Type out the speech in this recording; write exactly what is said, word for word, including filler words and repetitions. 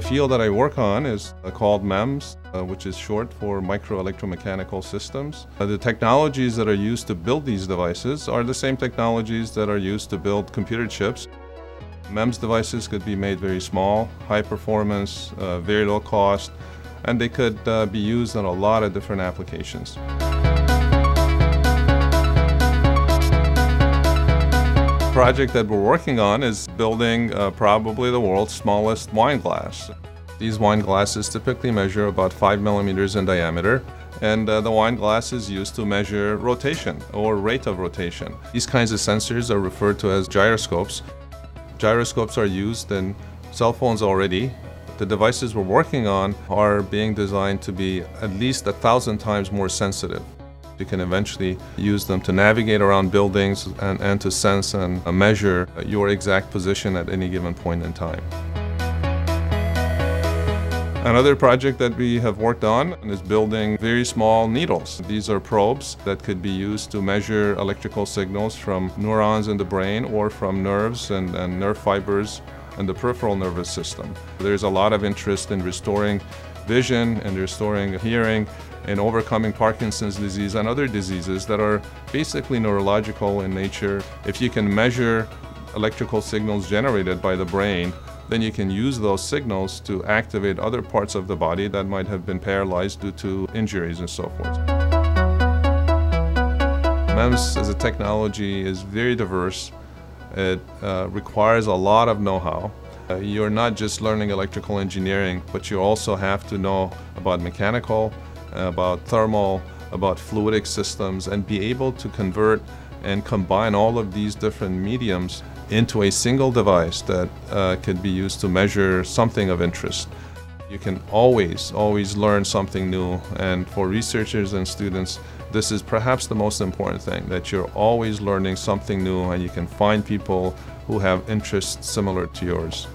the field that I work on is uh, called MEMS, uh, which is short for microelectromechanical systems. Uh, the technologies that are used to build these devices are the same technologies that are used to build computer chips. MEMS devices could be made very small, high performance, uh, very low cost, and they could uh, be used on a lot of different applications. The project that we're working on is building uh, probably the world's smallest wine glass. These wine glasses typically measure about five millimeters in diameter, and uh, the wine glass is used to measure rotation or rate of rotation. These kinds of sensors are referred to as gyroscopes. Gyroscopes are used in cell phones already. The devices we're working on are being designed to be at least a thousand times more sensitive. You can eventually use them to navigate around buildings and, and to sense and measure your exact position at any given point in time. Another project that we have worked on is building very small needles. These are probes that could be used to measure electrical signals from neurons in the brain or from nerves and, and nerve fibers and the peripheral nervous system. There's a lot of interest in restoring vision and restoring hearing and overcoming Parkinson's disease and other diseases that are basically neurological in nature. If you can measure electrical signals generated by the brain, then you can use those signals to activate other parts of the body that might have been paralyzed due to injuries and so forth. MEMS as a technology is very diverse. It uh, requires a lot of know-how. Uh, you're not just learning electrical engineering, but you also have to know about mechanical, about thermal, about fluidic systems, and be able to convert and combine all of these different mediums into a single device that uh, could be used to measure something of interest. You can always, always learn something new, and for researchers and students, this is perhaps the most important thing, that you're always learning something new and you can find people who have interests similar to yours.